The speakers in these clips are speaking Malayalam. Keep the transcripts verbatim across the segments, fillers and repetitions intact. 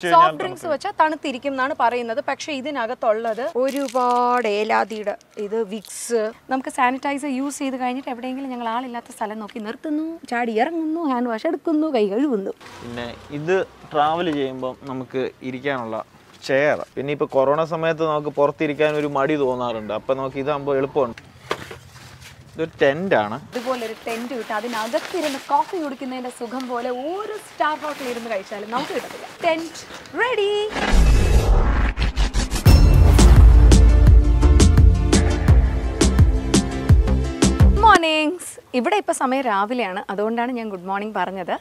Soft drinks are very good. They are very good. They are very good. They are Vicks. We use sanitizer. We use hand chair. Pinni ipo corona samayathu namukku porthu irikkan oru madi thonarundu. Appo namukku idu ambo eluppaanu. Idu tent aanu. Idu pole oru tent vittu adinagathu irunnu coffee kudikkundinte sugam pole oru star hotel irunnu kaichaalum namukku kidathilla. Tent ready. Mornings. ഇവിടെ ഇപ്പോ സമയം രാവിലെയാണ് അതുകൊണ്ടാണ് ഞാൻ ഗുഡ് മോർണിംഗ് പറഞ്ഞത്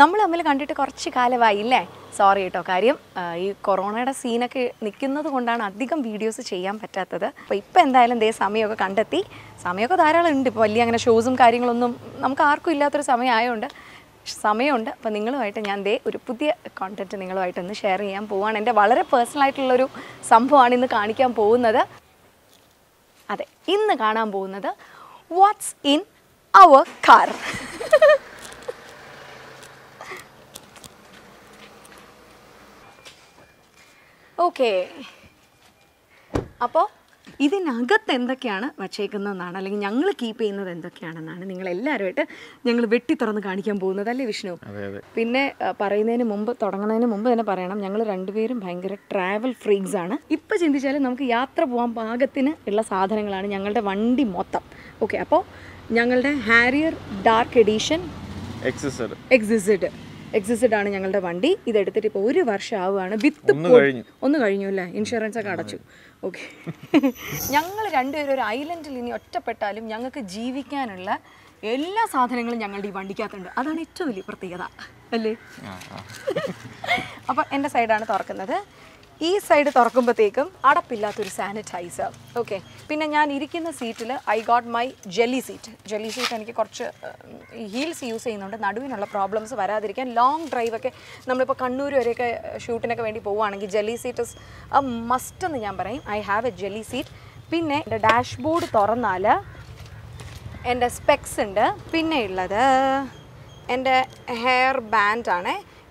നമ്മൾ നമ്മൾ കണ്ടിട്ട് കുറച്ച് കാലമായില്ലേ സോറി ട്ടോ കാര്യം ഈ കൊറോണയുടെ സീൻ ഒക്കെ നിൽക്കുന്നതുകൊണ്ടാണ് അധികം വീഡിയോസ് ചെയ്യാൻ പറ്റാത്തത് അപ്പോൾ ഇപ്പോ എന്തായാലും ദേ സമയമൊക്കെ കണ്ടെത്തി സമയമൊക്കെ ധാരാളം ഉണ്ട് ഇപ്പോ വലിയ അങ്ങനെ ഷോസും കാര്യങ്ങളൊന്നും നമുക്ക് ആർക്കും ഇല്ലാത്ത ഒരു സമയം ആയതുകൊണ്ട് സമയമുണ്ട് അപ്പോൾ നിങ്ങളുമായിട്ട് ഞാൻ ദേ ഒരു പുതിയ കണ്ടന്റ് നിങ്ങളുമായിട്ട് ഒന്ന് ഷെയർ ചെയ്യാൻ പോവാണ് എൻ്റെ വളരെ പേഴ്സണൽ ആയിട്ടുള്ള ഒരു സംഭവമാണ് ഇന്ന് കാണിക്കാൻ പോകുന്നത് അതെ ഇന്ന് കാണാൻ പോകുന്നത് what's in our car. Okay. Now, this is the car. This is the keep in the car. This is Yangalda Harrier Dark Edition Exeter. Exeter. Exeter ആണ് ഞങ്ങളുടെ വണ്ടി ഇത് എടുത്തിട്ട് ഇപ്പോ ഒരു വർഷം ആവാണ് വിത്ത് ഒന്ന് കഴിഞ്ഞു അല്ലേ ഇൻഷുറൻസ് ഒക്കെ അടച്ചു ഓക്കേ ഞങ്ങൾ രണ്ടുപേരും ഒരു ഐലൻഡിൽ ഇനി ഒറ്റപ്പെട്ടാലും ഞങ്ങൾക്ക് ജീവിക്കാനുള്ള എല്ലാ സാധനങ്ങളും ഞങ്ങളുടെ ഈ വണ്ടിക്കകത്തുണ്ട് അതാണ് ഏറ്റവും വലിയ പ്രത്യേകത അല്ലേ അപ്പോൾ എൻ്റെ സൈഡാണ് തുറക്കുന്നത് E side torkumbatekum, adapilla to sanitizer. Okay. Pinanyan irikina seatilla, I got my jelly seat. Jelly seat and heels use in under Naduinola problems of Aradrican, long drive, Namapa Kandur, shoot in a twenty po one. Jelly seat is a must in the Yambarim. I have a jelly seat. Pinne, the dashboard thoranala, and a specs in the pinne leather, and a hair band on it.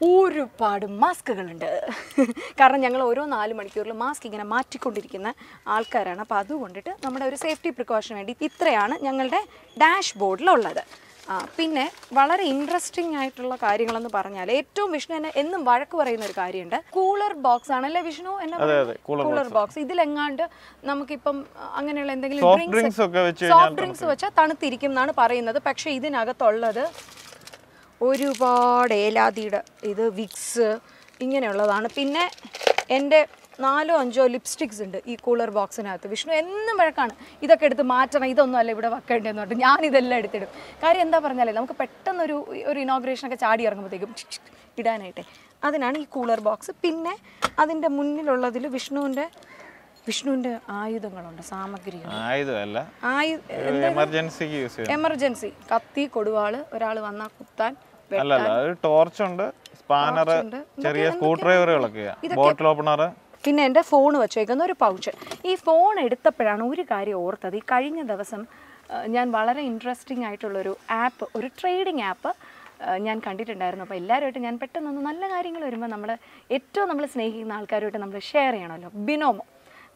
one mask. Because we have mask in a maticodicina, Alcarana, Padu wanted a safety precaution. Itrayana, dashboard lola. Pinne, very interesting item on the Paranale. Two Vishnu in the Baraka in the Karienda. Cooler box, Anala Vishnu and cooler box. Idilanganda, Namakipam, Anganel and the soft drinks. Soft drinks, which are Tanathirikim, Nana Parina, the Paksha, Idinagatola. Orubad, Ela, either Vicks, Inganella, Pinna, and Nalo and Joe lipsticks in the cooler box and Ath Vishnu in the American. Either get the match and either on the level of a cat and not Yanni the lead. Karienda Paranalam, Petan or inauguration of a chardi or Mothigum. Adanani cooler box, Pinna, Adinda Munil, Vishnu and Vishnu and Ayudangalanda, Samagri. Ayudella. I emergency use. Emergency. Kati Koduala, Ralavana Kutan. Alla torch under spanner, cherry coat driver, bottle opener. In end a phone or check or a pouch. If phone edit the Peranuri carry or the carrying the Vasam Yan Valara interesting itolo app or a trading app. ഞാൻ കണ്ടിട്ടുണ്ടായിരുന്നു അപ്പോൾ എല്ലാവരുമായിട്ട് ഞാൻ പെട്ടെന്ന് നല്ല കാര്യങ്ങൾ വരുമ്പോൾ നമ്മൾ ഏറ്റവും നമ്മൾ സ്നേഹിക്കുന്ന ആൾക്കാരുമായിട്ട് നമ്മൾ ഷെയർ ചെയ്യണമല്ലോ ബിനോമോ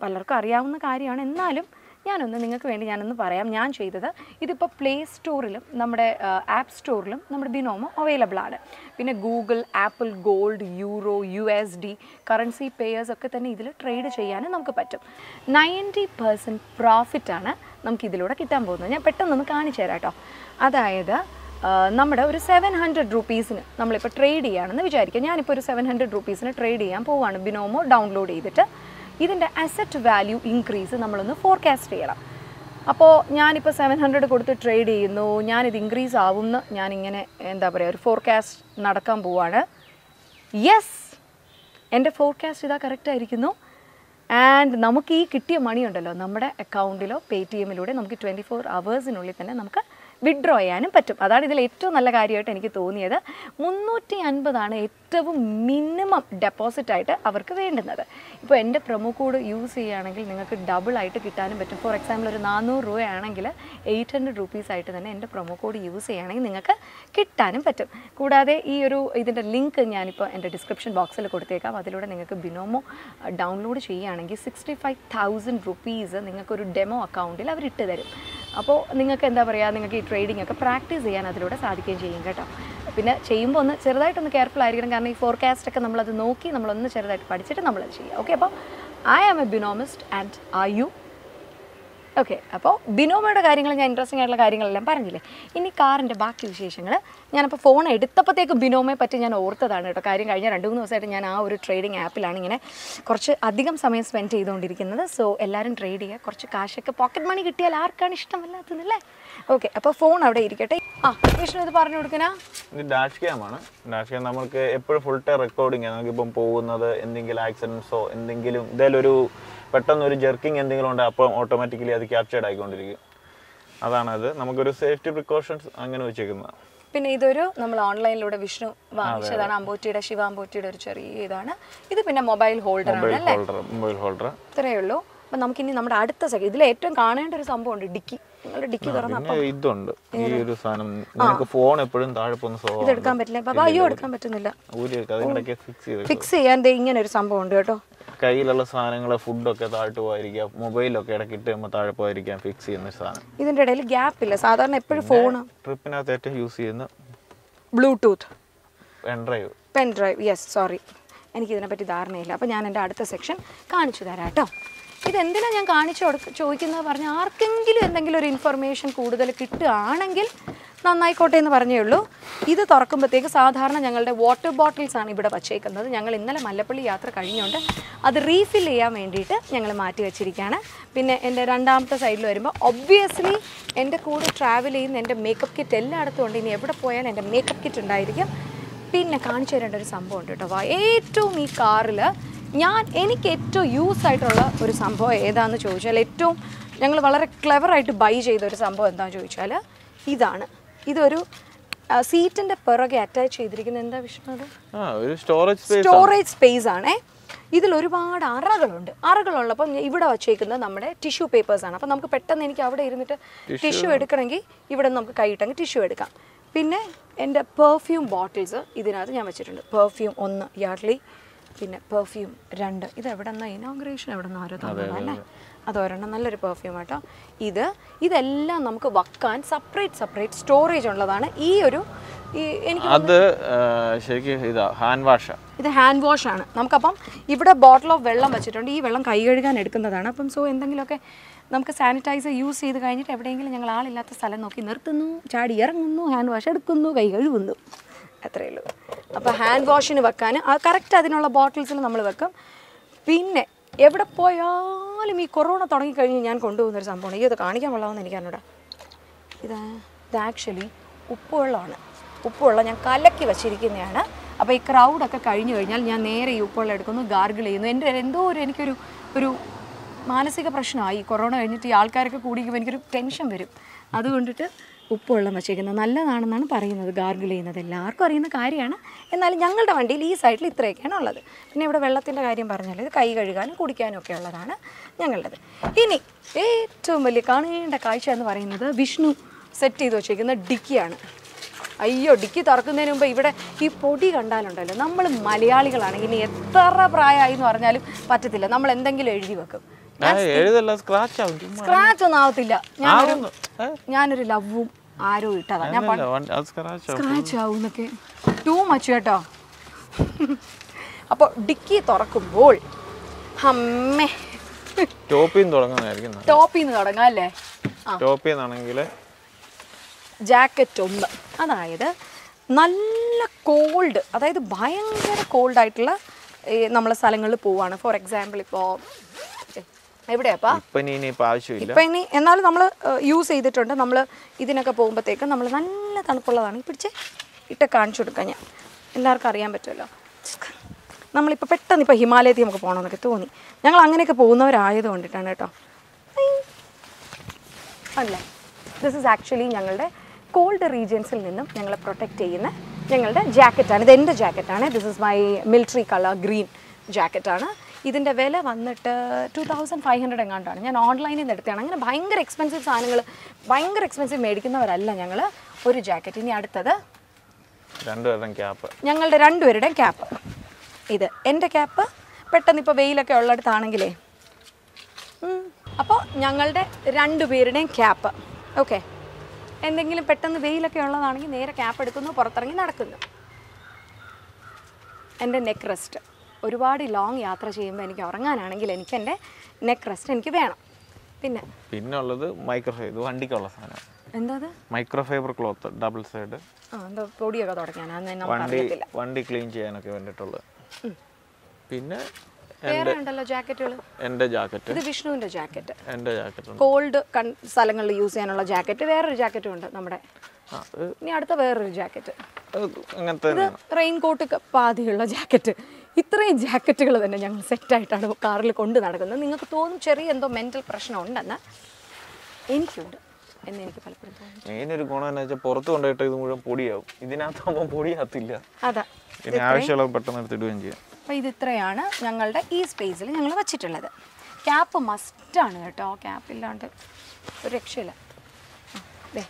പലർക്കും അറിയാവുന്ന കാര്യമാണ് എന്നാലും ഞാനൊന്ന് നിങ്ങൾക്ക് വേണ്ടി ഞാനൊന്ന് പറയാം ഞാൻ ചെയ്തത് ഇതിപ്പോ പ്ലേ സ്റ്റോറിലും നമ്മുടെ ആപ്പ് സ്റ്റോറിലും നമ്മുടെ ബിനോമോ അവൈലബിൾ ആണ് പിന്നെ Google Apple gold euro USD currency pairs ഒക്കെ തന്നെ ഇതില് ട്രേഡ് ചെയ്യാൻ നമുക്ക് പറ്റും ninety percent പ്രോഫിറ്റ് ആണ് നമുക്ക് ഇതിലൂടെ കിട്ടാൻ പോകുന്നത് ഞാൻ പെട്ടെന്ന് ഒന്ന് കാണിച്ചു തരാം ട്ടോ അതായത് നമ്മുടെ ഒരു seven hundred rupees ന് നമ്മൾ ഇപ്പോ ട്രേഡ് ചെയ്യാനാണ് വിചാരിക്കുക ഞാൻ ഇപ്പോ ഒരു seven hundred rupees ന് ട്രേഡ് ചെയ്യാൻ പോവാണ് ബിനോമോ ഡൗൺലോഡ് ചെയ്തിട്ട് This is the asset value increase we forecast. Now, I have seven hundred trade, I have increase, I have forecast. Yes, my forecast is correct. And നമുക്ക് ഈ കിട്ടിയ മണി ഉണ്ടല്ലോ നമ്മുടെ അക്കൗണ്ടിലോ പേടിഎമ്മിലൂടെ നമുക്ക് twenty-four hours-നുള്ളിൽ തന്നെ നമുക്ക് withdraw ചെയ്യാനും പറ്റും. അതാണ് ഇതിൽ ഏറ്റവും നല്ല കാര്യമായിട്ട് എനിക്ക് തോന്നിയത്. മുന്നൂറ്റി അൻപത് ആണ് ഏറ്റവും മിനിമം ഡെപ്പോസിറ്റ് ആയിട്ട് അവർക്ക് വേണ്ടുന്നത്. ഇപ്പോൾ എൻ്റെ പ്രൊമോ കോഡ് യൂസ് ചെയ്യുകയാണെങ്കിൽ നിങ്ങൾക്ക് ഡബിൾ ആയിട്ട് കിട്ടാനും പറ്റും. ഫോർ എക്സാമ്പിൾ ഒരു നാനൂറ് രൂപ ആണെങ്കിൽ എയ്റ്റ് ഹൺഡ്രഡ് റുപ്പീസ് ആയിട്ട് തന്നെ എൻ്റെ പ്രൊമോ കോഡ് യൂസ് ചെയ്യുകയാണെങ്കിൽ നിങ്ങൾക്ക് കിട്ടാനും പറ്റും. കൂടാതെ ഈ ഒരു ഇതിൻ്റെ ലിങ്ക് ഞാനിപ്പോൾ എൻ്റെ ഡിസ്ക്രിപ്ഷൻ ബോക്സിൽ കൊടുത്തേക്കാം. അതിലൂടെ നിങ്ങൾക്ക് ബിനോമോ ഡൗൺലോഡ് ചെയ്യുകയാണെങ്കിൽ സിക്സ്റ്റി ഫൈവ് തൗസൻഡ് റുപ്പീസ് നിങ്ങൾക്കൊരു ഡെമോ അക്കൗണ്ടിൽ അവർ ഇട്ട് തരും. അപ്പോൾ നിങ്ങൾക്ക് എന്താ പറയുക, നിങ്ങൾക്ക് ഈ ട്രേഡിംഗ് ഒക്കെ പ്രാക്ടീസ് ചെയ്യാൻ അതിലൂടെ സാധിക്കുകയും ചെയ്യും കേട്ടോ. പിന്നെ ചെയ്യുമ്പോൾ ഒന്ന് ചെറുതായിട്ടൊന്ന് കെയർഫുൾ ആയിരിക്കണം, കാരണം ഈ ഫോർകാസ്റ്റ് ഒക്കെ നമ്മളത് നോക്കി നമ്മളൊന്ന് ചെറുതായിട്ട് പഠിച്ചിട്ട് നമ്മളത് ചെയ്യുക. ഓക്കെ, അപ്പോൾ I am a ബിനോമിസ്റ്റ് and are you? Okay, അപ്പോൾ ബിനോമോയുടെ കാര്യങ്ങൾ ഞാൻ ഇൻട്രസ്റ്റിംഗ് ആയിട്ടുള്ള കാര്യങ്ങളെല്ലാം പറഞ്ഞില്ലേ. ഇനി കാറിൻ്റെ ബാക്കി വിശേഷങ്ങൾ. ഞാനപ്പോൾ ഫോൺ എടുത്തപ്പോഴത്തേക്ക് ബിനോമയെ പറ്റി ഞാൻ ഓർത്തതാണ് കേട്ടോ. കാര്യം കഴിഞ്ഞ രണ്ട് മൂന്ന് ദിവസമായിട്ട് ഞാൻ ആ ഒരു ട്രേഡിംഗ് ആപ്പിലാണ് ഇങ്ങനെ കുറച്ച് അധികം സമയം സ്പെൻഡ് ചെയ്തുകൊണ്ടിരിക്കുന്നത്. സോ എല്ലാവരും ട്രേഡ് ചെയ്യുക, കുറച്ച് കാശൊക്കെ പോക്കറ്റ് മണി കിട്ടിയാൽ ആർക്കാണ് ഇഷ്ടമല്ലാത്തതല്ലേ. ഓക്കെ, അപ്പോൾ ഫോൺ അവിടെ ഇരിക്കട്ടെ. ആ വിഷ്ണു, ഇത് പറഞ്ഞു കൊടുക്കണാ. ഇത് ഡാഷ് ക്യാമാണ്. ഡാഷ് ക്യാം നമുക്ക് എപ്പോഴും ഫുൾ ടൈം റെക്കോർഡിംഗ് ആണ്. നമുക്കിപ്പം പോകുന്നത് എന്തെങ്കിലും ആക്സിഡൻസോ എന്തെങ്കിലും ഇതേലും ഒരു പെട്ടെന്ന് ഒരു ജെർക്കിങ് എന്തെങ്കിലും ഉണ്ട്, അപ്പം ഓട്ടോമാറ്റിക്കലി അത് ക്യാപ്ചേർഡ് ആയിക്കൊണ്ടിരിക്കും. അതാണത്. നമുക്കൊരു സേഫ്റ്റി പ്രിക്കോഷൻസ് അങ്ങനെ വെച്ചേക്കുന്നത്. പിന്നെ ഇതൊരു നമ്മൾ ഓൺലൈനിലൂടെ വിഷ്ണു വാങ്ങിച്ചതാണ്. അമ്പോറ്റിയുടെ ശിവ അമ്പോറ്റിയുടെ ഒരു ചെറിയ ഇതാണ് ഇത്. പിന്നെ മൊബൈൽ ഹോൾഡർ ആണ്, മൊബൈൽ ഹോൾഡർ. ഇത്രയേ ഉള്ളൂ. അപ്പം നമുക്കിനി നമ്മുടെ അടുത്ത സെക്കൻഡ് ഇതിൽ ഏറ്റവും കാണേണ്ട ഒരു സംഭവം ഉണ്ട്, ഡിക്കി. നിങ്ങളുടെ ഡിക്കി തുറന്ന ഇതുണ്ട് ഈ ഒരു സാധനം. നിങ്ങൾക്ക് ഫോൺ എപ്പോഴും താഴെ പോകുന്ന ഇതെടുക്കാൻ പറ്റില്ല. അപ്പം അയ്യോ, എടുക്കാൻ പറ്റുന്നില്ല. ഫിക്സ് ചെയ്യാൻ ഇങ്ങനെ ഒരു സംഭവം ഉണ്ട് കേട്ടോ. കയ്യിലുള്ള സാധനങ്ങൾ ഫുഡൊക്കെ താഴ്ത്തു പോയിരിക്കാം, മൊബൈലൊക്കെ ഇടയ്ക്ക് ഇട്ട് നമ്മൾ താഴെ പോയിരിക്കാം ഫിക്സ് ചെയ്യുന്ന സാധനം. ഇതിൻ്റെ ഇടയിൽ ഗ്യാപ്പ് ഇല്ല. സാധാരണ എപ്പോഴും ഫോൺ ട്രിപ്പിനകത്ത് ഏറ്റവും യൂസ് ചെയ്യുന്ന bluetooth pendrive pendrive yes, sorry എനിക്കിതിനെപ്പറ്റി ധാരണയില്ല. അപ്പോൾ ഞാൻ എൻ്റെ അടുത്ത സെക്ഷൻ കാണിച്ചു തരാം കേട്ടോ. ഇതെന്തിനാണ് ഞാൻ കാണിച്ചു കൊടുക്ക ചോദിക്കുന്നത് പറഞ്ഞാൽ ആർക്കെങ്കിലും എന്തെങ്കിലും ഒരു ഇൻഫർമേഷൻ കൂടുതൽ കിട്ടുകയാണെങ്കിൽ നന്നായിക്കോട്ടെ എന്ന് പറഞ്ഞേ ഉള്ളൂ. ഇത് തുറക്കുമ്പോഴത്തേക്ക് സാധാരണ ഞങ്ങളുടെ വാട്ടർ ബോട്ടിൽസാണ് ഇവിടെ വച്ചേക്കുന്നത്. ഞങ്ങൾ ഇന്നലെ മല്ലപ്പള്ളി യാത്ര കഴിഞ്ഞുകൊണ്ട് അത് റീഫിൽ ചെയ്യാൻ വേണ്ടിയിട്ട് ഞങ്ങൾ മാറ്റി വെച്ചിരിക്കുകയാണ്. പിന്നെ എൻ്റെ രണ്ടാമത്തെ സൈഡിൽ വരുമ്പോൾ ഒബ്വിയസ്ലി എൻ്റെ കൂടെ ട്രാവൽ ചെയ്യുന്ന എൻ്റെ മേക്കപ്പ് കിറ്റ് എല്ലായിടത്തും ഉണ്ട്. ഇനി എവിടെ പോയാലും എൻ്റെ മേക്കപ്പ് കിറ്റ് ഉണ്ടായിരിക്കും. പിന്നെ കാണിച്ചു തരേണ്ട ഒരു സംഭവം ഉണ്ട് കേട്ടോ. ഏറ്റവും ഈ കാറിൽ ഞാൻ എനിക്ക് ഏറ്റവും യൂസ് ആയിട്ടുള്ള ഒരു സംഭവം ഏതാണെന്ന് ചോദിച്ചാൽ, ഏറ്റവും ഞങ്ങൾ വളരെ ക്ലെവറായിട്ട് ബൈ ചെയ്ത ഒരു സംഭവം എന്താണെന്ന് ചോദിച്ചാൽ ഇതാണ്. ഇതൊരു സീറ്റിൻ്റെ പിറകെ അറ്റാച്ച് ചെയ്തിരിക്കുന്നത് എന്താ വിഷ്ണു? സ്റ്റോറേജ് സ്പേസ് ആണേ. ഇതിൽ ഒരുപാട് അറകളുണ്ട്. അറകളുള്ളപ്പം ഇവിടെ വച്ചേക്കുന്നത് നമ്മുടെ ടിഷ്യൂ പേപ്പേഴ്സാണ്. അപ്പം നമുക്ക് പെട്ടെന്ന് എനിക്ക് അവിടെ ഇരുന്നിട്ട് ടിഷ്യൂ എടുക്കണമെങ്കിൽ ഇവിടെ നമുക്ക് കൈയിട്ടെങ്കിൽ ടിഷ്യൂ എടുക്കാം. പിന്നെ എൻ്റെ പെർഫ്യൂം ബോട്ടിൽസ് ഇതിനകത്ത് ഞാൻ വെച്ചിട്ടുണ്ട്. പെർഫ്യൂം ഒന്ന് യാർഡ്ലി, പിന്നെ പെർഫ്യൂം രണ്ട്. ഇതെവിടെ നിന്നാണ് ഇനോഗ്രേഷൻ എവിടെ നിന്നോ ഓരോ തന്നതല്ലേ, അതൊരെണ്ണം നല്ലൊരു പെർഫ്യൂം ആട്ടോ. ഇത് ഇതെല്ലാം നമുക്ക് വയ്ക്കാൻ സെപ്പറേറ്റ് സെപ്പറേറ്റ് സ്റ്റോറേജ് ഉള്ളതാണ്. ഈ ഒരു എനിക്ക് അത് ശരിക്കും ഇതാ ഹാൻഡ് വാഷ്, ഇത് ഹാൻഡ് വാഷാണ്. നമുക്കപ്പം ഇവിടെ ബോട്ടിൽ ഓഫ് വെള്ളം വെച്ചിട്ടുണ്ട്. ഈ വെള്ളം കൈ കഴുകാൻ എടുക്കുന്നതാണ്. അപ്പം സോ എന്തെങ്കിലുമൊക്കെ നമുക്ക് സാനിറ്റൈസർ യൂസ് ചെയ്ത് കഴിഞ്ഞിട്ട് എവിടെയെങ്കിലും ഞങ്ങൾ ആളില്ലാത്ത സ്ഥലം നോക്കി നിർത്തുന്നു, ചാടി ഇറങ്ങുന്നു, ഹാൻഡ് വാഷ് എടുക്കുന്നു, കൈ കഴുകുന്നു, അത്രയേ ഉള്ളൂ. അപ്പോൾ ഹാൻഡ് വാഷിന് വെക്കാൻ ആ കറക്റ്റ് അതിനുള്ള ബോട്ടിൽസിൽ നമ്മൾ വെക്കും. പിന്നെ എവിടെ പോയാലും ഈ കൊറോണ തുടങ്ങിക്കഴിഞ്ഞ് ഞാൻ കൊണ്ടുപോകുന്നൊരു സംഭവമാണ്. ഈ ഇത് കാണിക്കാൻ വെള്ളമെന്ന് എനിക്കറിഞ്ഞൂടാ. ഇത് ഇത് ആക്ച്വലി ഉപ്പുവെള്ളമാണ്. ഉപ്പുവെള്ളം ഞാൻ കലക്കി വച്ചിരിക്കുന്നതാണ്. അപ്പോൾ ഈ ക്രൗഡൊക്കെ കഴിഞ്ഞു കഴിഞ്ഞാൽ ഞാൻ നേരെ ഈ ഉപ്പുവെള്ളം എടുക്കുന്നു, ഗാർഗിൾ ചെയ്യുന്നു. എൻ്റെ എന്തോ ഒരു എനിക്കൊരു ഒരു മാനസിക പ്രശ്നമായി കൊറോണ കഴിഞ്ഞിട്ട്. ഈ ആൾക്കാരൊക്കെ കൂടിക്കുമ്പോൾ എനിക്കൊരു ടെൻഷൻ വരും. അതുകൊണ്ടിട്ട് ഉപ്പുവെള്ളം വച്ചേക്കുന്നത് നല്ലതാണെന്നാണ് പറയുന്നത്. ഗാർഗിൾ ചെയ്യുന്നത് എല്ലാവർക്കും അറിയുന്ന കാര്യമാണ്. എന്നാലും ഞങ്ങളുടെ വണ്ടിയിൽ ഈ സൈഡിൽ ഇത്രയൊക്കെയാണ് ഉള്ളത്. പിന്നെ ഇവിടെ വെള്ളത്തിൻ്റെ കാര്യം പറഞ്ഞാൽ ഇത് കൈ കഴുകാനും കുടിക്കാനും ഒക്കെ ഉള്ളതാണ് ഞങ്ങളുടേത്. ഇനി ഏറ്റവും വലിയ കാണേണ്ട കാഴ്ച എന്ന് പറയുന്നത് വിഷ്ണു സെറ്റ് ചെയ്ത് വച്ചേക്കുന്ന ഡിക്കിയാണ്. അയ്യോ, ഡിക്കി തുറക്കുന്നതിന് മുമ്പ് ഇവിടെ ഈ പൊടി കണ്ടാലുണ്ടല്ലോ, നമ്മൾ മലയാളികളാണെങ്കിൽ ഇനി എത്ര പ്രായമായി എന്ന് പറഞ്ഞാലും പറ്റത്തില്ല, നമ്മൾ എന്തെങ്കിലും എഴുതി വെക്കും. സ്ക്രാച്ച് ഒന്നും ആവത്തില്ല. ഞാനൊരു ഞാനൊരു ലവ്വും ആരോ ഇട്ടതാ. ഞാൻ സ്ക്രാച്ച് ആവുന്നൊക്കെ ടൂ മച്ച് കേട്ടോ. അപ്പോൾ ഡിക്കി തുറക്കുമ്പോൾ അമ്മേ ടോപ്പിന്ന് തുടങ്ങാനായിരിക്കും. ടോപ്പിന്ന് തുടങ്ങാം അല്ലേ? ടോപ്പിന്നാണെങ്കിൽ ജാക്കറ്റ് ഒന്ന്, അതായത് നല്ല കോൾഡ്, അതായത് ഭയങ്കര കോൾഡായിട്ടുള്ള നമ്മളെ സ്ഥലങ്ങളിൽ പോവാണ്. ഫോർ എക്സാമ്പിൾ ഇപ്പോൾ എവിടെയാപ്പാ ഇപ്പം ഇനി എന്നാലും നമ്മൾ യൂസ് ചെയ്തിട്ടുണ്ട്. നമ്മൾ ഇതിനൊക്കെ പോകുമ്പോഴത്തേക്കും നമ്മൾ നല്ല തണുപ്പുള്ളതാണ്. പിടിച്ച് ഇട്ട് കാണിച്ചു കൊടുക്കാം. ഞാൻ എല്ലാവർക്കും അറിയാൻ പറ്റുമല്ലോ. നമ്മൾ ഇപ്പോ പെട്ടെന്ന് ഇപ്പോ ഹിമാലയത്തിൽ നമുക്ക് പോകണം എന്നൊക്കെ തോന്നി. ഞങ്ങൾ അങ്ങനെയൊക്കെ പോകുന്നവരായത് കൊണ്ടിട്ടാണ് ട്ടോ. അല്ലേ? This is actually ഞങ്ങളുടെ cold regions il ninnum ഞങ്ങളെ protect ചെയ്യുന്ന ഞങ്ങളുടെ jacket ആണ്. ഇത് എൻ്റെ jacket ആണ്. This is my military color green jacket ആണ്. ഇതിന്റെ വില വന്നിട്ട് two thousand five hundred എങ്ങാണ്ടാണ്. ഞാൻ ഓൺലൈനിൽ നിന്ന് എടുത്തതാണ്. അങ്ങനെ ഭയങ്കര എക്സ്പെൻസീവ് സാധനങ്ങൾ ഭയങ്കര എക്സ്പെൻസീവ് മേടിക്കുന്നവരല്ല ഞങ്ങൾ. ഒരു ജാക്കറ്റ് ഇനി അടുത്തത് രണ്ടുപേരുടെ ക്യാപ്പ്. ഞങ്ങളുടെ രണ്ടുപേരുടെ ക്യാപ്പ്. ഇത് എൻ്റെ ക്യാപ്പ്. പെട്ടെന്ന് ഇപ്പോൾ വെയിലൊക്കെ ഉള്ളടത്താണെങ്കിലേ. അപ്പോൾ ഞങ്ങളുടെ രണ്ടുപേരുടെയും ക്യാപ്പ്. ഓക്കേ. എന്തെങ്കിലും പെട്ടെന്ന് വെയിലൊക്കെ ഉള്ളതാണെങ്കിൽ നേരെ ക്യാപ്പ് എടുക്കുന്നു പുറത്തിറങ്ങി നടക്കുന്നു. എൻ്റെ നെക്ക് റെസ്റ്റ് ഒരുപാട് ലോങ് യാത്ര ചെയ്യുമ്പോൾ എനിക്ക് ഉറങ്ങാനാണെങ്കിൽ എനിക്ക് എൻ്റെ നെക്ക് റെസ്റ്റ് എനിക്ക് വേണം. പിന്നെ പിന്നെ ഉള്ളത് മൈക്രോ ഫൈബർ വണ്ടിക്കുള്ള സാധനം. എന്താ അത്? Micro fibre cloth double side. ആ എന്താ പൊടിയൊക്കെ തുടക്കാനാണ് നമ്മൾ അറിയില്ല. വണ്ടി ക്ലീൻ ചെയ്യാനൊക്കെ വേണ്ടിട്ടുള്ളത്. പിന്നെ വേറെ ഉണ്ടല്ലോ ജാക്കറ്റുകൾ. എൻ്റെ ജാക്കറ്റ്. ഇത് വിഷ്ണുവിൻ്റെ ജാക്കറ്റ്. എൻ്റെ ജാക്കറ്റ്. കോൾഡ് സ്ഥലങ്ങളിൽ യൂസ് ചെയ്യാനുള്ള ജാക്കറ്റ്. വേറൊരു ജാക്കറ്റും ഉണ്ട് നമ്മുടെ. ഇനി അടുത്ത വേറൊരു ജാക്കറ്റ്. അങ്ങനത്തെ റെയിൻ കോട്ട് പാതിയുള്ള ജാക്കറ്റ്. ഇത്രയും ജാക്കറ്റുകൾ തന്നെ ഞങ്ങൾ സെറ്റായിട്ടാണ് കാറിൽ കൊണ്ടു നടക്കുന്നത്. നിങ്ങൾക്ക് തോന്നും ചെറിയ എന്തോ മെൻ്റൽ പ്രശ്നമുണ്ടെന്ന്. എനിക്കുണ്ട് എന്ന് എനിക്ക് പലപ്പോഴും തോന്നുന്നു. മെയിനൊരു ഗുണം എന്ന് വെച്ചാൽ പുറത്ത് കൊണ്ടുപോയിട്ട് ഇത് മുഴുവൻ പൊടിയാവും. ഇതിനകത്താകുമ്പോൾ പൊടിയാകത്തില്ല. അതാ ഇതിന് ആവശ്യമുള്ള പെട്ടെന്ന് എടുത്തിടുകയും ചെയ്യാം. അപ്പോൾ ഇത് ഇത്രയാണ് ഞങ്ങളുടെ ഈ സ്പേസിൽ ഞങ്ങൾ വച്ചിട്ടുള്ളത്. ക്യാപ്പ് മസ്റ്റാണ് കേട്ടോ. ക്യാപ്പ് ഇല്ലാണ്ട് ഒരു രക്ഷയില്ല. അതെ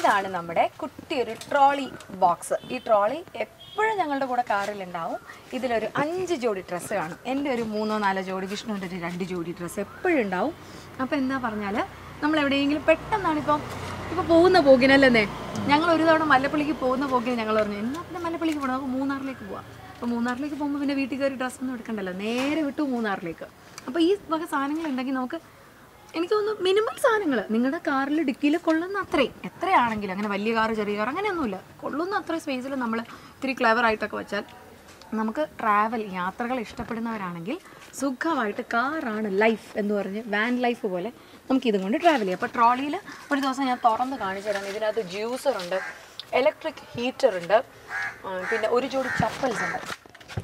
ഇതാണ് നമ്മുടെ കുട്ടിയൊരു ട്രോളി ബോക്സ്. ഈ ട്രോളി എപ്പോഴും ഞങ്ങളുടെ കൂടെ കാറിലുണ്ടാവും. ഇതിലൊരു അഞ്ച് ജോഡി ഡ്രസ്സ് കാണും. എൻ്റെ ഒരു മൂന്നോ നാലോ ജോഡി, വിഷ്ണുവിൻ്റെ ഒരു രണ്ട് ജോഡി ഡ്രസ്സ് എപ്പോഴും ഉണ്ടാവും. അപ്പോൾ എന്താ പറഞ്ഞാൽ നമ്മളെവിടെയെങ്കിലും പെട്ടെന്നാണിപ്പം ഇപ്പോൾ പോകുന്ന പോകിനല്ലേ. ഞങ്ങൾ ഒരു തവണ മല്ലപ്പള്ളിക്ക് പോകുന്ന പോകിന് ഞങ്ങൾ പറഞ്ഞു എന്നാൽ പിന്നെ മല്ലപ്പള്ളിക്ക് പോകണം, നമുക്ക് മൂന്നാറിലേക്ക് പോവാം. അപ്പോൾ മൂന്നാറിലേക്ക് പോകുമ്പോൾ പിന്നെ വീട്ടിൽ കയറി ഡ്രസ്സൊന്നും എടുക്കണ്ടല്ലോ, നേരെ വിട്ടു മൂന്നാറിലേക്ക്. അപ്പോൾ ഈ വക സാധനങ്ങളുണ്ടെങ്കിൽ നമുക്ക് എനിക്ക് തോന്നുന്നു മിനിമം സാധനങ്ങൾ നിങ്ങളുടെ കാറിൽ ഡിക്കിയിൽ കൊള്ളുന്ന അത്രയും എത്രയാണെങ്കിലും, അങ്ങനെ വലിയ കാറ് ചെറിയ കാർ അങ്ങനെയൊന്നുമില്ല, കൊള്ളുന്ന അത്രയും സ്പേസിൽ നമ്മൾ ഇത്തിരി ക്ലവറായിട്ടൊക്കെ വെച്ചാൽ നമുക്ക് ട്രാവൽ യാത്രകൾ ഇഷ്ടപ്പെടുന്നവരാണെങ്കിൽ സുഖമായിട്ട് കാറാണ് ലൈഫ് എന്ന് പറഞ്ഞ് വാൻ ലൈഫ് പോലെ നമുക്കിതും കൊണ്ട് ട്രാവൽ ചെയ്യാം. അപ്പോൾ ട്രോളിയിൽ ഒരു ദിവസം ഞാൻ തുറന്ന് കാണിച്ചു തരാം. ഇതിനകത്ത് ജ്യൂസറുണ്ട്, ഇലക്ട്രിക് ഹീറ്ററുണ്ട്, പിന്നെ ഒരു ജോഡി ചപ്പൽസ് ഉണ്ട്.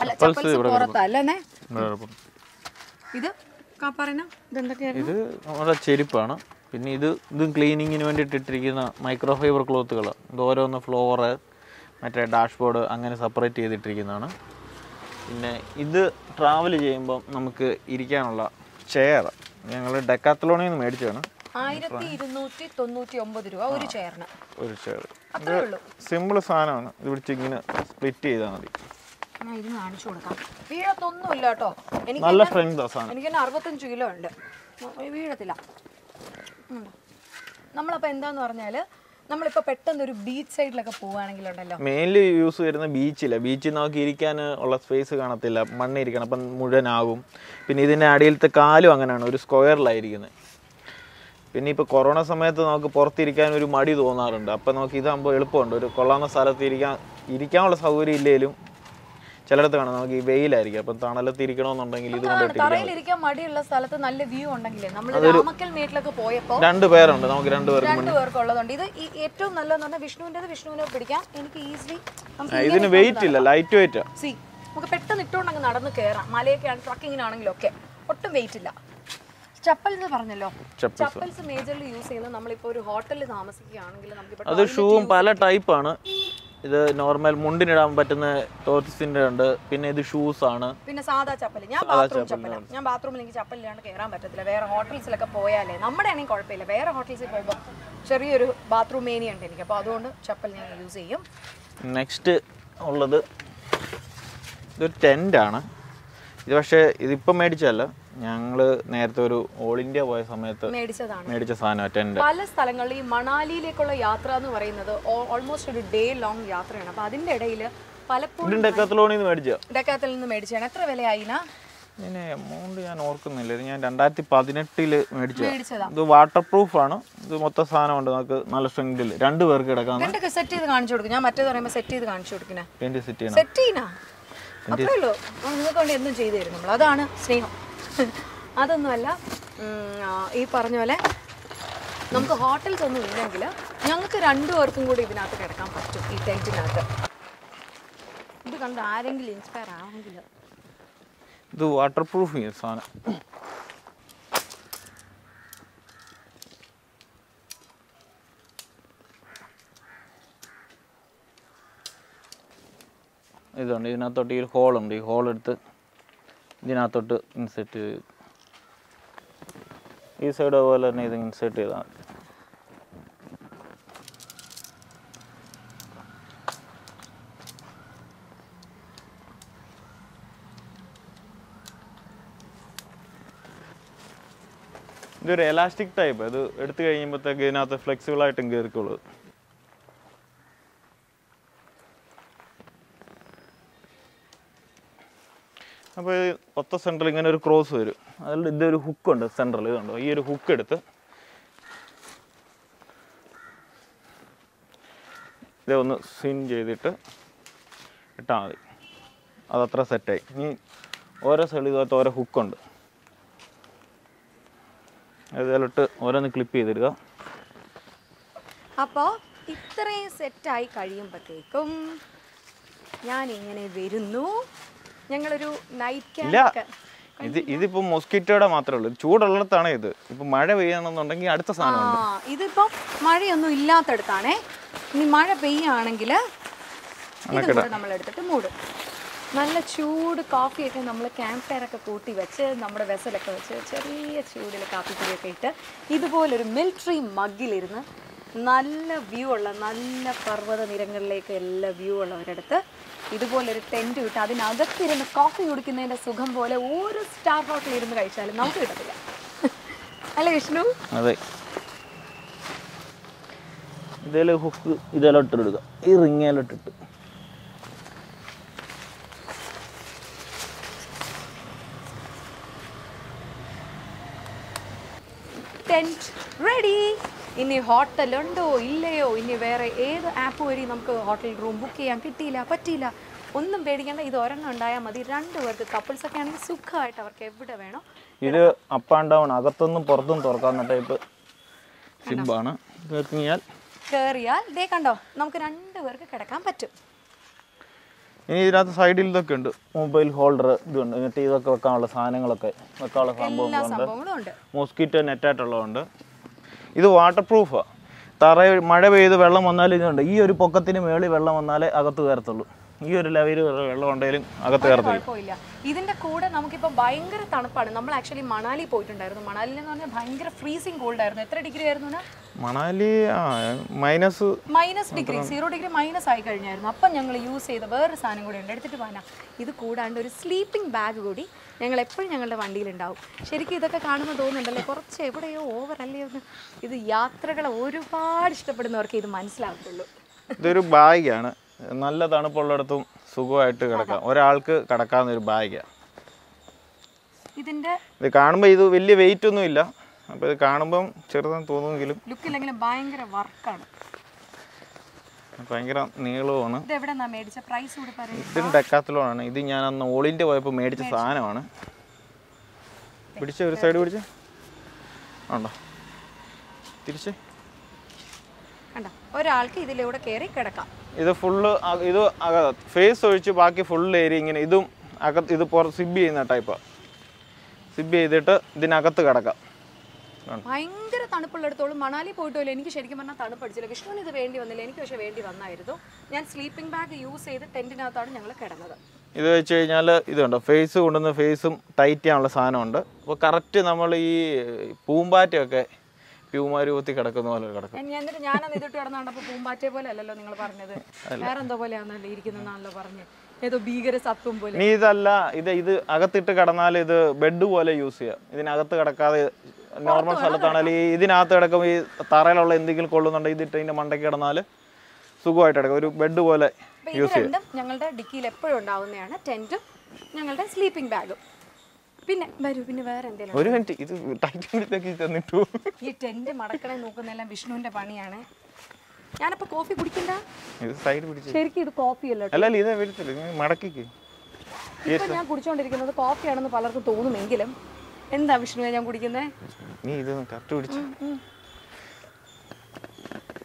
അല്ല ചപ്പൽസ് പുറത്തല്ല എന്നേ. ഇത് ചെരുപ്പാണ്. പിന്നെ ഇത് ഇതും ക്ലീനിങ്ങിന് വേണ്ടിയിട്ട് ഇട്ടിരിക്കുന്ന മൈക്രോ ഫൈബർ ക്ലോത്തുകൾ. ഇത് ഓരോന്ന് ഫ്ലോറ് മറ്റേ ഡാഷ്ബോർഡ് അങ്ങനെ സെപ്പറേറ്റ് ചെയ്തിട്ടിരിക്കുന്നതാണ്. പിന്നെ ഇത് ട്രാവൽ ചെയ്യുമ്പം നമുക്ക് ഇരിക്കാനുള്ള ചെയർ ഞങ്ങൾ ഡെക്കാത്ലോണിൽ നിന്ന് മേടിച്ചാണ്. ആയിരത്തി ഇരുന്നൂറ്റി തൊണ്ണൂറ്റി ഒമ്പത് രൂപ ഒരു ചെയറിന്. ഒരു ചെയർ സിമ്പിൾ സാധനമാണ്. ഇത് പിടിച്ച് ഇങ്ങനെ സ്പ്ലിറ്റ് ചെയ്താൽ മതി. ഇത് കാണിച്ചു കൊടുക്കാം. വീഴത്തൊന്നുമില്ല കേട്ടോ. എനിക്ക് നല്ല സ്ട്രെങ്താണ്. എനിക്ക് തന്നെ അറുപത്തഞ്ച് കിലോ ഉണ്ട്, വീഴത്തില്ല. നമ്മളപ്പോൾ എന്താന്ന് പറഞ്ഞാൽ നമ്മളിപ്പോൾ പെട്ടെന്ന് ഒരു ബീച്ച് സൈഡിലൊക്കെ പോവുകയാണെങ്കിലുണ്ടല്ലോ മെയിൻലി യൂസ് വരുന്ന ബീച്ചില്ല. ബീച്ചിൽ നമുക്ക് ഇരിക്കാൻ ഉള്ള സ്പേസ് കാണത്തില്ല, മണ്ണിരിക്കണം, അപ്പം മുഴുവനാകും. പിന്നെ ഇതിൻ്റെ അടിയിലത്തെ കാലും അങ്ങനെയാണ് ഒരു സ്ക്വയറിലായിരിക്കുന്നത്. പിന്നെ ഇപ്പോൾ കൊറോണ സമയത്ത് നമുക്ക് പുറത്തിരിക്കാൻ ഒരു മടി തോന്നാറുണ്ട്. അപ്പം നമുക്ക് ഇതാകുമ്പോൾ എളുപ്പമുണ്ട്. ഒരു കൊള്ളാവുന്ന സ്ഥലത്ത് ഇരിക്കാൻ ഇരിക്കാനുള്ള സൗകര്യം ഇല്ലെങ്കിലും ചിലയിടത്ത് കാണാം നമുക്ക് ഈ വെയിലായിരിക്കും. അപ്പം തണലത്ത് ഇരിക്കണമെന്നുണ്ടെങ്കിൽ ഇത് തറയിലിരിക്കാൻ മടിയുള്ള സ്ഥലത്ത് നല്ല വ്യൂ ഉണ്ടെങ്കിലേ നമ്മൾ രാമക്കൽ മേട്ടിലൊക്കെ പോയപ്പോൾ രണ്ട് പേരുണ്ട്, നമുക്ക് രണ്ട് പേർക്ക് രണ്ട് പേർക്കുള്ളതുണ്ട്. ഇത് ഏറ്റവും നല്ലതെന്ന് പറഞ്ഞാൽ വിഷ്ണുവിൻ്റെത് വിഷ്ണുവിനെ പിടിക്കാം. എനിക്ക് ഈസിലി ഇതിന് വെയിറ്റ് ഇല്ല, ലൈറ്റ് വെയിറ്റ്. സി നമുക്ക് പെട്ടെന്ന് ഇട്ടുകൊണ്ടെങ്കിൽ നടന്ന് കയറാം. മലയൊക്കെ ആണ് ട്രക്കിങ്ങിനാണെങ്കിലും ഒക്കെ ഒട്ടും വെയിറ്റ് ഇല്ല. ചപ്പൽസ് പറഞ്ഞല്ലോ, ചപ്പൽസ് മേജർലി യൂസ് ചെയ്യുന്നത് നമ്മളിപ്പോൾ ഒരു ഹോട്ടലിൽ താമസിക്കുകയാണെങ്കിൽ നമുക്ക് അത് ഷൂവും പല ടൈപ്പാണ്. ഇത് നോർമൽ മുണ്ടിനിടാൻ പറ്റുന്ന ടോർസിൻ്റെ ഉണ്ട്, പിന്നെ ഇത് ഷൂസ് ആണ്, പിന്നെ സാധാ ചപ്പല്. ഞാൻ ബാത്റൂം ചപ്പലാണ്. ഞാൻ ബാത്റൂമിൽ എനിക്ക് ചപ്പലില്ലാണ്ട് കയറാൻ പറ്റത്തില്ല. വേറെ ഹോട്ടൽസിലൊക്കെ പോയാലേ, നമ്മുടെ ആണെങ്കിൽ കുഴപ്പമില്ല, വേറെ ഹോട്ടൽസിൽ പോയപ്പോൾ ചെറിയൊരു ബാത്റൂം ഏരിയ ഉണ്ട് എനിക്ക്, അപ്പോൾ അതുകൊണ്ട് ചപ്പൽ ഞാൻ യൂസ് ചെയ്യും. നെക്സ്റ്റ് ഉള്ളത് ഇതൊരു ടെൻ്റാണ്. ഇത് പക്ഷേ ഇതിപ്പം മേടിച്ചതല്ല, ഞങ്ങൾ നേരത്തെ ഒരു ഓൾ ഇന്ത്യ പോയ സമയത്ത് മേടിച്ചതാണ്, മേടിച്ച സാധനമാണ് ടെൻ്റ്. പല സ്ഥലങ്ങളിൽ ഈ മണാലിയിലേക്കുള്ള യാത്ര എന്ന് പറയുന്നത് ഓൾമോസ്റ്റ് ഒരു ഡേ ലോങ് യാത്രയാണ്. അപ്പോൾ അതിൻ്റെ ഇടയിൽ പലപ്പോഴും ഡെക്കാത്ലോണിൽ നിന്ന് മേടിച്ച ഡെക്കാത്തിൽ നിന്ന് മേടിച്ചാണ്. എത്ര വിലയായിനാ? ഞാൻ എമൗണ്ട് ഞാൻ ഓർക്കുന്നില്ല. ഇത് ഞാൻ രണ്ടായിരത്തി പതിനെട്ടില് മേടിച്ചതാണ്. ഇത് വാട്ടർ പ്രൂഫ് ആണ്. ഇത് മൊത്തം സാധനമുണ്ട്, നമുക്ക് നല്ല സ്ട്രെങ്തിൽ രണ്ട് പേർക്ക് കിടക്കാം. എൻ്റെ സെറ്റ് ചെയ്ത് കാണിച്ചു കൊടുക്കും. ഞാൻ മറ്റേത് പറയുമ്പോൾ സെറ്റ് ചെയ്ത് കാണിച്ചു കൊടുക്കണേ. എൻ്റെ സെറ്റ് ചെയ്യണം, സെറ്റ് ചെയ്യണോ? അത്രയുള്ളൂ. നിങ്ങൾക്ക് വേണ്ടി എന്തും ചെയ്തു തരും നമ്മൾ, അതാണ് സ്നേഹം. അതൊന്നുമല്ല, ഈ പറഞ്ഞ പോലെ നമുക്ക് ഹോട്ടൽസ് ഒന്നും ഇല്ലെങ്കിൽ ഞങ്ങൾക്ക് രണ്ടു പേർക്കും കൂടി ഇതിനകത്ത് കിടക്കാൻ പറ്റും, ഈ ടെൻറ്റിനകത്ത്. ഇത് The waterproofing is on. This one is not a hole, the hole at the Dinato insert. This side of the insert. This is an elastic type, it is flexible. There is a central cross. There is a hook on the central. There is a hook. There is a singe. There is a set. There is a hook on the other clip. Now, this is a set. Night camp. Yeah. This is a mosquito. It's a little bit of a mosquito. Ah, this is a little bit of a mosquito. This is a little bit of a mosquito. This is a little bit of a mosquito. This is a This is a tent. This is a coffee. This is a star hot. This is a star hot. This is a hook. This is a hook. This is a hook. Tent ready. In a hotel, Londo, Illeo, in a very apo hotel room, bookie, and pitilla, patilla. On the bed again, either and I am the run over the couples are can suka at our cabana. Either up and down, Agathan, Porton, Torkana type Simbana, Kerkial, Kerkial, they can do. Namka underwork at a competitive. This is the mobile holder. It is a call of Hanang, mosquito net at a This is waterproof. If you have a water, you can use it. If you have a water, you can use it. This is the code. We are actually in Manali. Manali is freezing cold. How many degrees? Manali is minus. Minus degree. Zero degree minus. Then we use it. This code is a sleeping bag. We will put it in the window. We will put it in the window. We will put it in the What is your side? What is your side? What is your side? What is your side? This is full face, so it's a full layering. This is a Sibby type. Sibby is a Dinakataka. I'm going to go to Manali Porto Lenki Shedimana Tanapaja. She is a Vendi on the Lenki Shevendi on Nairo. Then sleeping bag, you say the tent in a third and look at another. Either change the face under the face, tight and a sign under. Correct normally Pumba take Puma with the Kataka. And Yan either turn on a Pumba table, a little on the Valana lady in the Nalavarne. The bigger is up to Neither either Agatha Kadanale, the Bedu use here. Then Agatha Kataka. Normal Salatanali, then after a Tarala and the Colon under the train of Mandacaranale. So go at a bed to use it. Yangalda Dicky leper down there and a tent, Yangalda sleeping bag. Pin by Rubinware and then. Wouldn't it tighten the kitchen too? You tend to Madaka and Okanella Vishnu and Paniana. Yanapa coffee put it in the side with the coffee. Madaki. Yes, I could show the coffee and the color to the Mangilum. What is Vishnu? I am going to go to the house.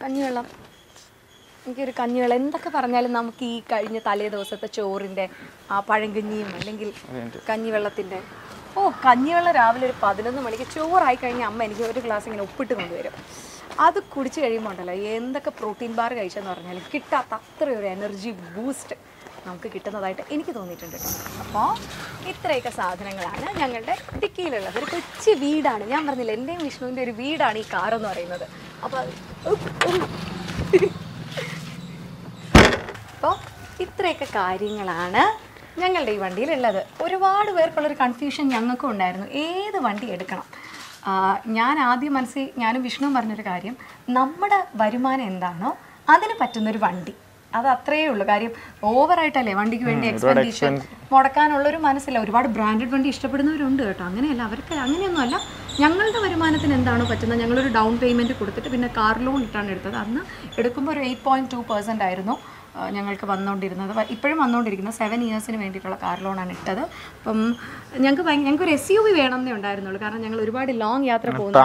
I am going to go to the എനിക്ക് ഒരു കഞ്ഞിവെള്ളം എന്തൊക്കെ പറഞ്ഞാലും നമുക്ക് ഈ കഴിഞ്ഞ തലേ ദിവസത്തെ ചോറിൻ്റെ ആ പഴങ്കഞ്ഞിയും അല്ലെങ്കിൽ കഞ്ഞിവെള്ളത്തിൻ്റെ ഓ കഞ്ഞിവെള്ളം രാവിലെ ഒരു പതിനൊന്ന് മണിക്ക് ചോറായി കഴിഞ്ഞാൽ അമ്മ എനിക്ക് ഒരു ഗ്ലാസ് ഇങ്ങനെ ഉപ്പിട്ട് കൊണ്ടുവരും. അത് കുടിച്ച് കഴിയുമ്പോൾ ഉണ്ടല്ലോ എന്തൊക്കെ പ്രോട്ടീൻ ബാർ കഴിച്ചെന്ന് പറഞ്ഞാലും കിട്ടാത്ത അത്രയൊരു എനർജി ബൂസ്റ്റ് നമുക്ക് കിട്ടുന്നതായിട്ട് എനിക്ക് തോന്നിയിട്ടുണ്ട് കേട്ടോ. അപ്പോൾ ഇത്രയൊക്കെ സാധനങ്ങളാണ് ഞങ്ങളുടെ ടിക്കിയിലുള്ളത്. ഒരു കൊച്ചു വീടാണ്, ഞാൻ പറഞ്ഞില്ല എൻ്റെയും വിഷ്ണുവിൻ്റെ ഒരു വീടാണ് ഈ കാറെന്ന് പറയുന്നത്. അപ്പോൾ അപ്പോൾ ഇത്രയൊക്കെ കാര്യങ്ങളാണ് ഞങ്ങളുടെ ഈ വണ്ടിയിലുള്ളത്. ഒരുപാട് പേർക്കുള്ളൊരു കൺഫ്യൂഷൻ ഞങ്ങൾക്കും ഉണ്ടായിരുന്നു, ഏത് വണ്ടി എടുക്കണം. ഞാൻ ആദ്യം മനസ്സിൽ ഞാനും വിഷ്ണുവും പറഞ്ഞൊരു കാര്യം, നമ്മുടെ വരുമാനം എന്താണോ അതിന് പറ്റുന്നൊരു വണ്ടി, അത് അത്രയേ ഉള്ളൂ. കാര്യം ഓവറായിട്ടല്ലേ വണ്ടിക്ക് വേണ്ടി എക്സ്പെൻഡിഷൻ മുടക്കാനുള്ളൊരു മനസ്സില്ല. ഒരുപാട് ബ്രാൻഡഡ് വണ്ടി ഇഷ്ടപ്പെടുന്നവരുണ്ട് കേട്ടോ, അങ്ങനെയല്ല, അവർക്ക് അങ്ങനെയൊന്നുമല്ല. ഞങ്ങളുടെ വരുമാനത്തിന് എന്താണോ പറ്റുന്നത്, ഞങ്ങളൊരു ഡൗൺ പേയ്മെൻറ്റ് കൊടുത്തിട്ട് പിന്നെ കാർ ലോൺ ഇട്ടാണ് എടുത്തത്. അന്ന് എടുക്കുമ്പോൾ ഒരു എയ്റ്റ് പോയിൻറ്റ് ടു പെർസെൻ്റ് ആയിരുന്നു ഞങ്ങൾക്ക് വന്നുകൊണ്ടിരുന്നത്, ഇപ്പോഴും വന്നുകൊണ്ടിരിക്കുന്നത്. സെവൻ ഇയേഴ്സിന് വേണ്ടിയിട്ടുള്ള കാർ ലോണാണ് ഇട്ടത്. അപ്പം ഞങ്ങൾക്ക് ഞങ്ങൾക്ക് ഒരു എസ് യു വി വേണമെന്നേ ഉണ്ടായിരുന്നുള്ളൂ, കാരണം ഞങ്ങൾ ഒരുപാട് ലോങ് യാത്ര പോകുന്നു.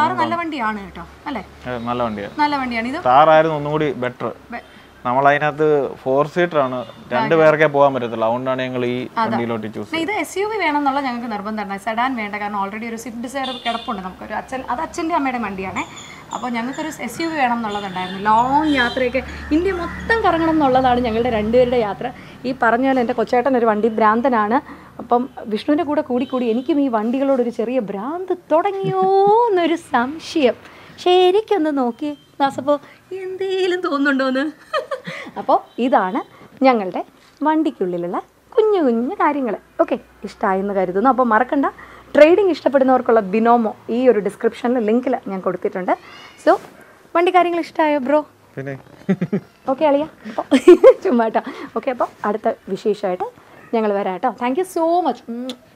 താറ് നല്ല വണ്ടിയാണ് കേട്ടോ, അല്ലേ, നല്ല വണ്ടിയാണ്, നല്ല വണ്ടിയാണ്. ഇത് താറായിരുന്നു ഒന്നുകൂടി ബെറ്റർ. നമ്മൾ അതിനകത്ത് ഫോർ സീറ്റർ ആണ്, രണ്ടു പേർക്കേ പോകാൻ പറ്റത്തുള്ളൂ. അതുകൊണ്ടാണ് ഞങ്ങൾ ഈ വണ്ടിയിലോട്ട് ചൂസ് ചെയ്തത്. ഇത് എസ് യു വി വേണം എന്നുള്ള ഞങ്ങൾക്ക് നിർബന്ധമാണ്, സെഡാൻ വേണ്ട. കാരണം ഓൾറെഡി ഒരു സ്വിഫ്റ്റ് ഡിസയർ കിടപ്പുണ്ട് നമുക്കൊരു അച്ഛൻ, അത് അച്ഛൻ്റെ അമ്മയുടെ വണ്ടിയാണേ. അപ്പോൾ ഞങ്ങൾക്കൊരു എസ് യു വി വേണം എന്നുള്ളതുണ്ടായിരുന്നു. ലോങ് യാത്രയൊക്കെ ഇന്ത്യ മൊത്തം കറങ്ങണം എന്നുള്ളതാണ് ഞങ്ങളുടെ രണ്ടുപേരുടെ യാത്ര. ഈ പറഞ്ഞ പോലെ എൻ്റെ കൊച്ചേട്ടൻ ഒരു വണ്ടി ഭ്രാന്തനാണ്. അപ്പം വിഷ്ണുവിൻ്റെ കൂടെ കൂടിക്കൂടി എനിക്കും ഈ വണ്ടികളോടൊരു ചെറിയ ഭ്രാന്ത് തുടങ്ങിയോ എന്നൊരു സംശയം. ശരിക്കൊന്ന് നോക്കി ദാസപ്പോൾ എന്തേലും തോന്നുന്നുണ്ടോയെന്ന്. അപ്പോൾ ഇതാണ് ഞങ്ങളുടെ വണ്ടിക്കുള്ളിലുള്ള കുഞ്ഞു കുഞ്ഞു കാര്യങ്ങൾ. ഓക്കെ, ഇഷ്ടമായെന്ന് കരുതുന്നു. അപ്പോൾ മറക്കണ്ട, ട്രേഡിംഗ് ഇഷ്ടപ്പെടുന്നവർക്കുള്ള ബിനോമോ ഈ ഒരു ഡിസ്ക്രിപ്ഷനിൽ ലിങ്കിൽ ഞാൻ കൊടുത്തിട്ടുണ്ട്. സോ വണ്ടി കാര്യങ്ങൾ ഇഷ്ടമായോ ബ്രോ? പിന്നെ ഓക്കെ അളിയ, അപ്പോൾ ചുമ്മാ കേട്ടോ. ഓക്കെ, അപ്പോൾ അടുത്ത വിശേഷമായിട്ട് ഞങ്ങൾ വരാം കേട്ടോ. Thank you so much.